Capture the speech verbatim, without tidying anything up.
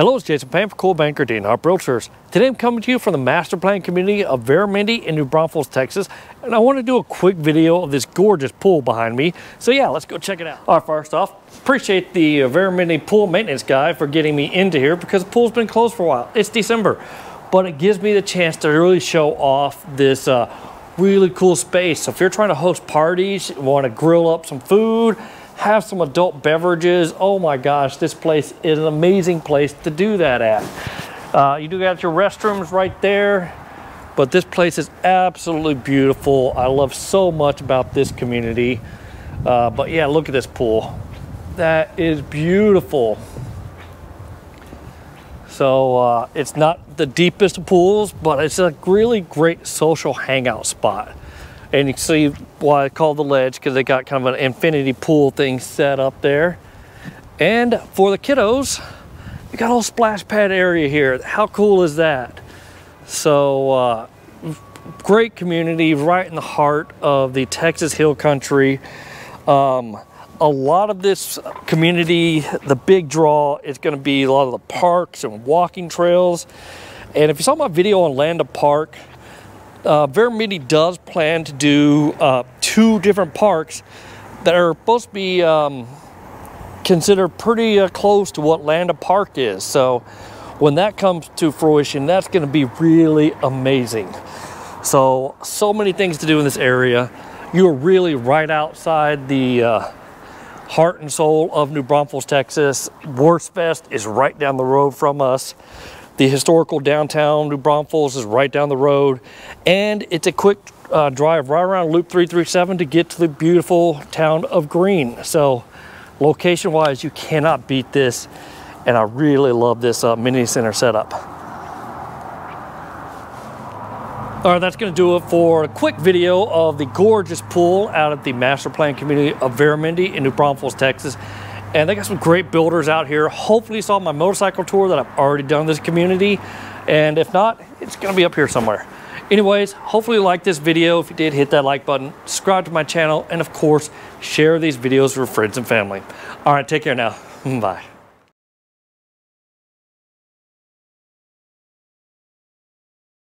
Hello, it's Jason Payne for Cole Banker Dean, our Realtors. Today I'm coming to you from the master plan community of Veramendi in New Braunfels, Texas. And I want to do a quick video of this gorgeous pool behind me. So yeah, let's go check it out. All right, first off, appreciate the Veramendi pool maintenance guy for getting me into here because the pool's been closed for a while. It's December, but it gives me the chance to really show off this uh, really cool space. So if you're trying to host parties, you want to grill up some food, have some adult beverages. Oh my gosh, this place is an amazing place to do that at. Uh, you do got your restrooms right there, but this place is absolutely beautiful. I love so much about this community. Uh, but yeah, look at this pool. That is beautiful. So uh, it's not the deepest of pools, but it's a really great social hangout spot. And you can see why I called the ledge, because they got kind of an infinity pool thing set up there. And for the kiddos, you got a little splash pad area here. How cool is that? So uh, great community right in the heart of the Texas Hill Country. Um, a lot of this community, the big draw is going to be a lot of the parks and walking trails. And if you saw my video on Landa Park, Uh, Veramendi does plan to do uh, two different parks that are supposed to be um, considered pretty uh, close to what Landa Park is. So when that comes to fruition, that's going to be really amazing. So, so many things to do in this area. You're really right outside the uh, heart and soul of New Braunfels, Texas. Wurstfest is right down the road from us. The historical downtown New Braunfels is right down the road, and it's a quick uh, drive right around Loop three thirty-seven to get to the beautiful town of Green. So location-wise, you cannot beat this, and I really love this uh, mini center setup. All right, that's going to do it for a quick video of the gorgeous pool out at the master plan community of Veramendi in New Braunfels, Texas. And they got some great builders out here. Hopefully you saw my motorcycle tour that I've already done in this community. And if not, it's gonna be up here somewhere. Anyways, hopefully you liked this video. If you did, hit that like button, subscribe to my channel, and of course, share these videos with friends and family. All right, take care now, bye.